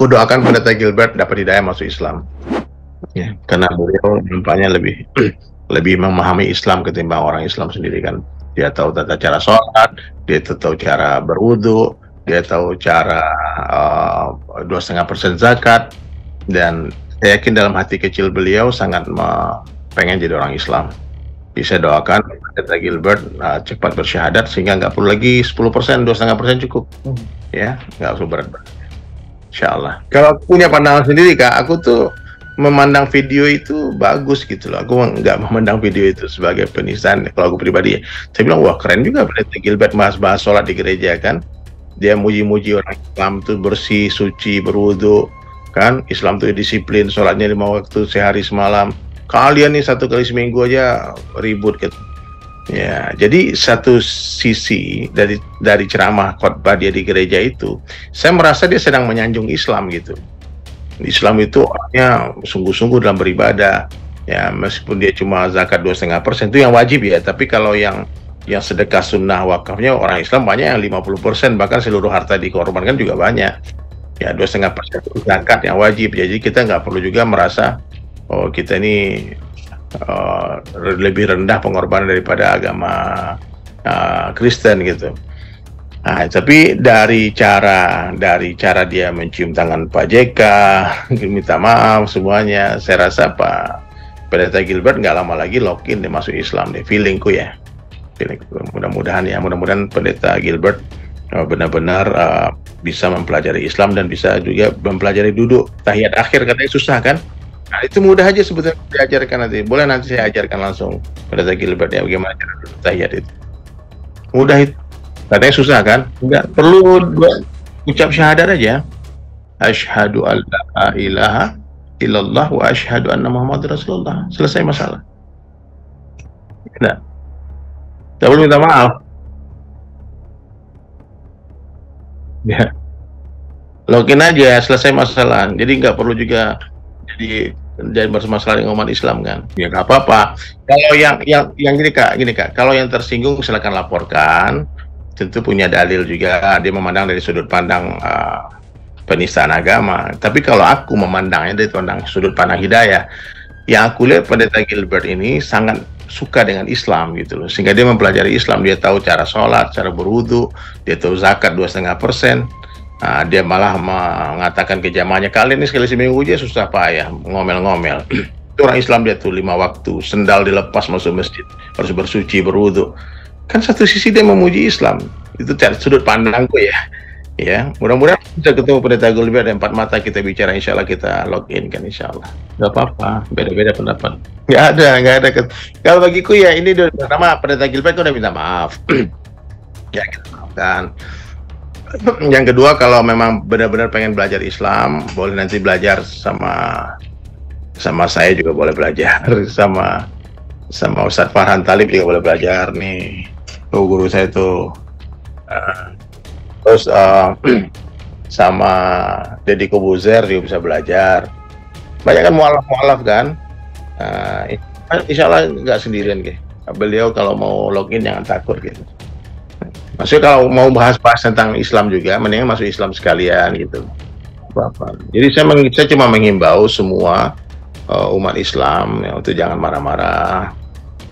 Aku doakan Pendeta Gilbert dapat hidayah masuk Islam. Ya, karena beliau nampaknya lebih memahami Islam ketimbang orang Islam sendiri kan. Dia tahu tata cara sholat, dia tahu cara berwudu, dia tahu cara 2,5% zakat, dan saya yakin dalam hati kecil beliau sangat pengen jadi orang Islam. Bisa doakan Pendeta Gilbert cepat bersyahadat sehingga nggak perlu lagi 10%, 2,5% cukup, ya nggak usah berat-berat. Insya Allah. Kalau punya pandangan sendiri Kak, aku tuh memandang video itu bagus gitu loh. Aku nggak memandang video itu sebagai penistaan. Kalau aku pribadi, saya bilang wah keren juga Pendeta Gilbert bahas sholat di gereja kan. Dia muji-muji orang Islam tuh bersih, suci, berwudu kan. Islam tuh disiplin, sholatnya 5 waktu sehari semalam. Kalian nih 1 kali seminggu aja ribut gitu. Ya, jadi satu sisi dari ceramah khotbah dia di gereja itu, saya merasa dia sedang menyanjung Islam gitu. Islam itu orangnya sungguh-sungguh dalam beribadah, ya meskipun dia cuma zakat 2,5% itu yang wajib ya, tapi kalau yang sedekah sunnah wakafnya orang Islam banyak yang 50%, bahkan seluruh harta dikorbankan juga banyak. Ya 2,5% zakat yang wajib, jadi kita nggak perlu juga merasa oh kita ini lebih rendah pengorbanan daripada agama Kristen gitu. Nah, tapi dari cara dia mencium tangan Pak JK, minta maaf semuanya, saya rasa Pak Pendeta Gilbert nggak lama lagi login dia masuk Islam deh, feelingku ya. Mudah-mudahan ya, mudah-mudahan Pendeta Gilbert benar-benar bisa mempelajari Islam dan bisa juga mempelajari duduk tahiyat akhir, katanya susah kan? Nah, itu mudah aja sebetulnya diajarkan nanti. Boleh nanti saya ajarkan langsung Pendeta Gilbert ya bagaimana cara duduk tahiyat itu. Mudah itu. Katanya susah kan? Enggak perlu ucap syahadat aja. Asyhadu an la ilaha illallah wa asyhadu anna Muhammadar Rasulullah. Selesai masalah. Enggak. Enggak perlu minta maaf. Ya. Login aja, selesai masalah. Jadi nggak perlu juga jadi bermasalah dengan umat Islam kan. Ya nggak apa-apa. Kalau yang gini Kak, kalau yang tersinggung silakan laporkan. Tentu punya dalil juga, dia memandang dari sudut pandang penistaan agama. Tapi kalau aku memandangnya dari sudut pandang hidayah, yang aku lihat Pendeta Gilbert ini sangat suka dengan Islam gitu loh. Sehingga dia mempelajari Islam, dia tahu cara sholat, cara berwudu, dia tahu zakat 2,5%. Dia malah mengatakan ke jamaahnya, kalian ini sekali seminggu aja susah payah ngomel-ngomel. Itu orang Islam dia tuh 5 waktu, sendal dilepas masuk masjid, harus bersuci, berwudu. Kan satu sisi dia memuji Islam, itu dari sudut pandangku ya. Ya, mudah-mudahan bisa ketemu Pendeta Gilbert dan 4 mata kita bicara, insya Allah kita login kan, insya Allah. Gak apa-apa, beda-beda pendapat. Gak ada. Kalau bagiku ya ini pertama Pendeta Gilbert udah minta maaf. Ya kita maafkan. Yang kedua kalau memang benar-benar pengen belajar Islam, boleh nanti belajar sama saya juga boleh belajar sama Ustaz Farhan Talib juga boleh belajar nih. Tuh guru saya tuh. Terus sama Deddy Corbuzier juga bisa belajar. Banyak kan mualaf-mualaf kan. Insya Allah nggak sendirian gitu. Beliau kalau mau login jangan takut gitu. Maksudnya kalau mau bahas-bahas tentang Islam juga, mendingan masuk Islam sekalian gitu. Bapak. Jadi saya cuma menghimbau semua umat Islam ya, untuk jangan marah-marah.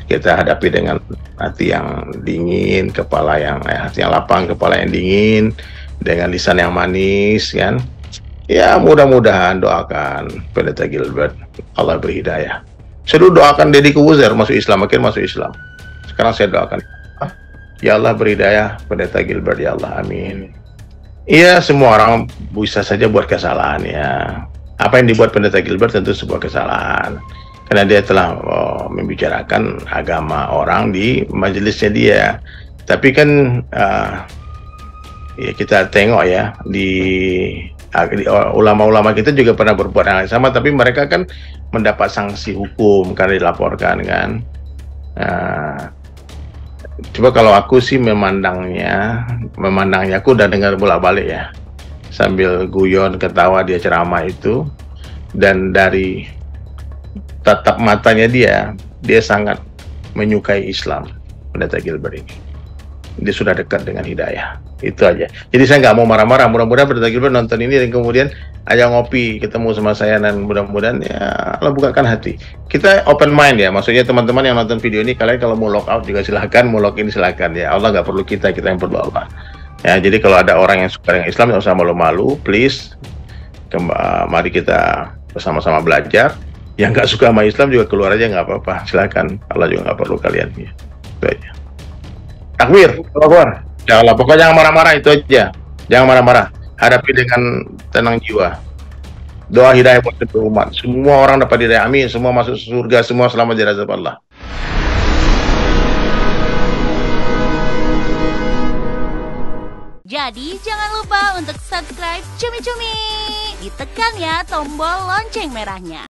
Kita hadapi dengan hati yang dingin, hati yang lapang, kepala yang dingin, dengan lisan yang manis kan. Ya mudah-mudahan doakan Pendeta Gilbert Allah berhidayah. Saya dulu doakan Deddy Corbuzier masuk Islam, makin masuk Islam. Sekarang saya doakan ya Allah berhidayah Pendeta Gilbert, ya Allah, amin. Iya, semua orang bisa saja buat kesalahan ya. Apa yang dibuat Pendeta Gilbert tentu sebuah kesalahan, karena dia telah membicarakan agama orang di majelisnya dia. Tapi kan ya kita tengok ya di ulama-ulama kita juga pernah berbuat hal yang sama, tapi mereka kan mendapat sanksi hukum karena dilaporkan kan. Coba kalau aku sih memandangnya aku udah dengar bolak-balik ya, sambil guyon ketawa dia ceramah itu, dan dari tatap matanya dia sangat menyukai Islam. Pendeta Gilbert ini dia sudah dekat dengan hidayah, itu aja. Jadi saya nggak mau marah-marah, mudah-mudahan Pendeta Gilbert nonton ini dan kemudian ajak ngopi, ketemu sama saya, dan mudah-mudahan ya Allah bukakan hati. Kita open mind ya, maksudnya teman-teman yang nonton video ini, kalian kalau mau log out juga silahkan, mau log in silahkan ya. Allah nggak perlu kita, kita yang perlu Allah. Ya, jadi kalau ada orang yang suka dengan Islam, nggak usah malu-malu, please. Mari kita bersama-sama belajar. Yang nggak suka sama Islam juga keluar aja, nggak apa-apa, silahkan. Allah juga nggak perlu kalian ya. Itu aja. Takbir, keluar. Ya Allah, pokoknya jangan marah-marah, itu aja. Jangan marah-marah. Hadapi dengan tenang jiwa. Doa hidayah buat seluruh umat. Semua orang dapat hidayah. Amin. Semua masuk surga. Semua selamat dari azab Allah. Jadi jangan lupa untuk subscribe Cumi-Cumi. Ditekan ya tombol lonceng merahnya.